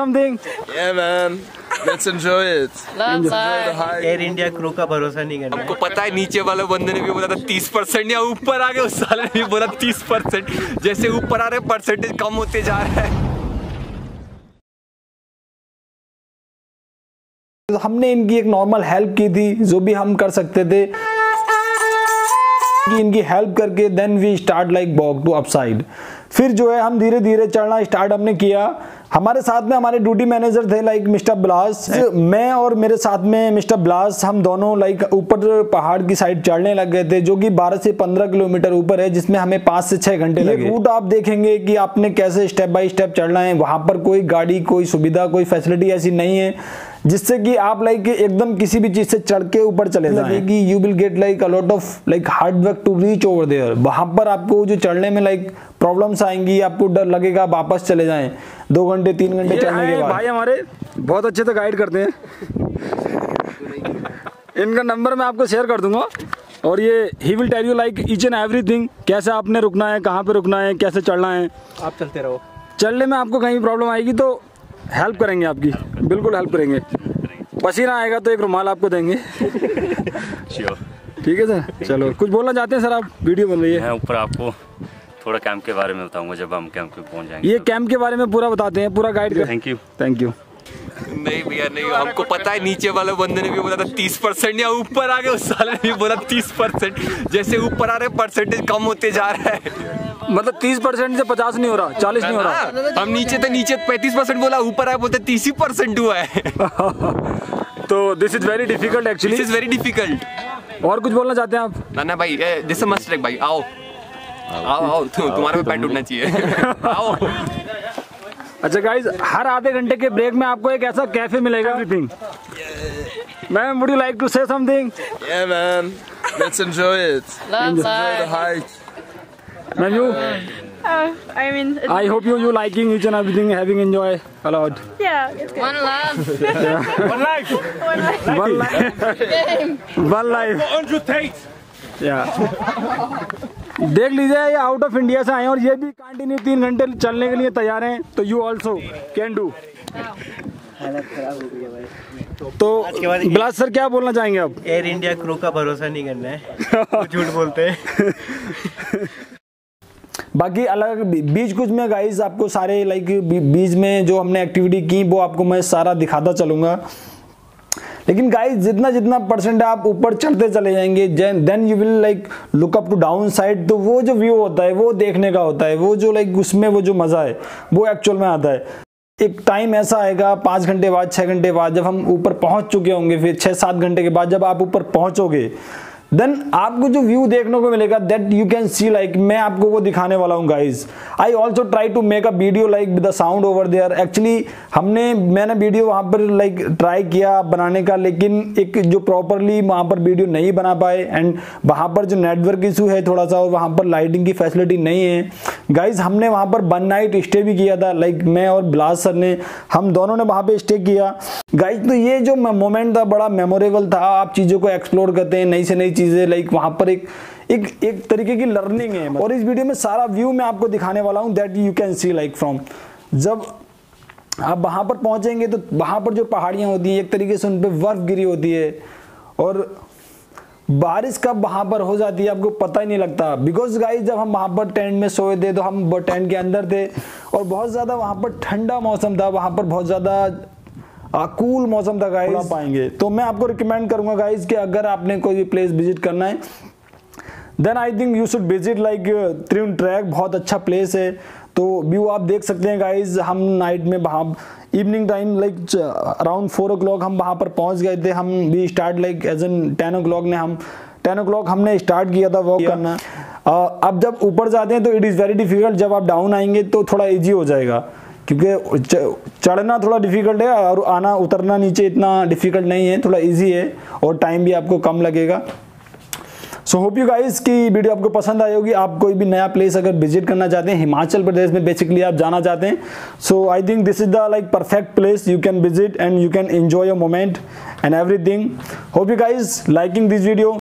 something? Yeah man, let's enjoy it. Love life. Air India crew का भरोसा नहीं करना। हमको पता है नीचे वाले बंदे ने भी बोला था 30% या ऊपर आ गए उस साले ने भी बोला 30%। जैसे ऊपर आ रहे परसेंटेज कम होते जा रहे हैं। हमने इनकी एक नॉर्मल हेल्प की थी जो भी हम कर सकते थे कि इनकी हेल्प करके then we start like walk to upside. फिर जो है हम धीरे धीरे चढ़ना स्टार्ट हमने किया। हमारे साथ में हमारे ड्यूटी मैनेजर थे लाइक मिस्टर ब्लास, मैं और मेरे साथ में मिस्टर ब्लास, हम दोनों लाइक ऊपर पहाड़ की साइड चढ़ने लग गए थे जो कि 12 से 15 किलोमीटर ऊपर है जिसमें हमें 5 से 6 घंटे लगे। रूट आप देखेंगे कि आपने कैसे स्टेप बाय स्टेप चढ़ना है। वहाँ पर कोई गाड़ी, कोई सुविधा, कोई फैसिलिटी ऐसी नहीं है जिससे कि आप लाइक एकदम किसी भी चीज़ से चढ़ के ऊपर चले जाए कि you will get like a lot of like hard work to reach over there. वहाँ पर आपको जो चढ़ने में लाइक प्रॉब्लम्स आएंगी, आपको डर लगेगा, वापस चले जाएं 2 घंटे 3 घंटे चढ़ने के बाद। भाई हमारे बहुत अच्छे से गाइड करते हैं, इनका नंबर मैं आपको शेयर कर दूंगा और ये ही will tell you like each and everything, कैसे आपने रुकना है, कहाँ पे रुकना है, कैसे चढ़ना है। आप चलते रहो, चलने में आपको कहीं प्रॉब्लम आएगी तो हेल्प करेंगे आपकी, बिल्कुल हेल्प करेंगे। पसीना आएगा तो एक रुमाल आपको देंगे। ठीक है सर, चलो कुछ बोलना चाहते हैं सर आप? वीडियो बन रही है ऊपर, आपको थोड़ा कैंप के बारे में बताऊंगा जब हम कैंप पे पहुंच जाएंगे। ये कैंप के बारे में पूरा बताते हैं, पूरा guide. Thank you, thank you. नहीं भैया नहीं, हमको पता है नीचे वाले बंदे ने भी बोला था 30% या ऊपर आ गए उस साल ने भी बोला 30%। जैसे ऊपर आ रहे परसेंटेज कम होते जा रहा है, मतलब 30% से 50 नहीं हो रहा, 40 नहीं हो रहा। हम नीचे थे, नीचे 35% बोला, ऊपर आए बोलते 30% हुआ है। तो this is very difficult actually, this is very difficult. और कुछ बोलना चाहते हैं आप? ना ना भाई, दिस मस्ट ट्रैक भाई, आओ आओ आओ, तुम्हारे पैंट उठना चाहिए, आओ। अच्छा गाइज, हर आधे घंटे के ब्रेक में आपको एक ऐसा कैफे मिलेगा। Ma'am, would you like to say something? या ma'am, let's enjoy it, enjoy the hike. Ma'am, you? I mean, I hope you liking each and everything, having enjoy a lot. Yeah, it's good. One love. Yeah. One life. One life. One life. One life. Yeah. देख लीजिए, ये out of India से आए हैं और ये भी continue 3 घंटे चलने के लिए तैयार हैं, तो यू ऑल्सो कैन डू। तो ब्लास सर क्या बोलना चाहेंगे आप? एयर इंडिया क्रू का भरोसा नहीं करना है, झूठ बोलते हैं। बाकी अलग बीच कुछ में गाइस आपको सारे लाइक बीच में जो हमने एक्टिविटी की वो आपको मैं सारा दिखाता चलूँगा। लेकिन गाइस जितना जितना परसेंट आप ऊपर चढ़ते चले जाएंगे then you will like look up to down side, तो वो जो व्यू होता है वो देखने का होता है, वो जो लाइक उसमें वो जो मज़ा है वो एक्चुअल में आता है। एक टाइम ऐसा आएगा 5 घंटे बाद, 6 घंटे बाद, जब हम ऊपर पहुँच चुके होंगे, फिर 6-7 घंटे के बाद जब आप ऊपर पहुँचोगे देन आपको जो व्यू देखने को मिलेगा that you can see like, मैं आपको वो दिखाने वाला हूँ guys. I also try to make a video like with the sound over there. Actually मैंने वीडियो वहाँ पर लाइक ट्राई किया बनाने का, लेकिन एक जो प्रॉपरली वहाँ पर वीडियो नहीं बना पाए एंड वहाँ पर जो नेटवर्क इशू है थोड़ा सा और वहाँ पर लाइटिंग की फैसिलिटी नहीं है गाइज। हमने वहाँ पर 1 नाइट स्टे भी किया था लाइक मैं और ब्लास सर ने, हम दोनों ने वहाँ पर स्टे किया गाइज। तो ये जो मोमेंट था बड़ा मेमोरेबल था। आप चीज़ों को एक्सप्लोर करते हैं, नई से नई चीजें लाइक वहां पर एक एक एक तरीके की लर्निंग है। और इस वीडियो में सारा व्यू मैं आपको दिखाने वाला हूं that you can see like from. जब आप वहां पर पहुंचेंगे तो वहां पर जो पहाड़ियां होती हैं एक तरीके से उन पे बर्फ गिरी होती है और बारिश कब वहाँ पर हो जाती है आपको पता ही नहीं लगता। बिकॉज गाइज जब हम वहाँ पर टेंट में सोए थे तो हम टेंट के अंदर थे और बहुत ज़्यादा वहाँ पर ठंडा मौसम था, वहाँ पर बहुत ज़्यादा कूल मौसम था गाइस पाएंगे। तो मैं आपको रिकमेंड करूंगा गाइस कि अगर आपने कोई भी प्लेस विजिट करना है then I think you should visit like Triund trek, बहुत अच्छा प्लेस है। तो व्यू आप देख सकते हैं गाइस, हम नाइट में वहाँ evening time like around 4 o'clock हम वहाँ पर पहुँच गए थे। हम भी start like as N 10 o'clock हमने स्टार्ट किया था वॉक करना। अब जब ऊपर जाते हैं तो इट इज़ वेरी डिफिकल्ट, जब आप डाउन आएंगे तो थोड़ा ईजी हो जाएगा क्योंकि चढ़ना थोड़ा डिफिकल्ट है और आना उतरना नीचे इतना डिफिकल्ट नहीं है, थोड़ा इजी है और टाइम भी आपको कम लगेगा। सो होप यू गाइस की वीडियो आपको पसंद आई होगी। आप कोई भी नया प्लेस अगर विजिट करना चाहते हैं, हिमाचल प्रदेश में बेसिकली आप जाना चाहते हैं, so I think this is the like perfect place you can visit and you can enjoy your moment and everything. Hope you guys liking this video.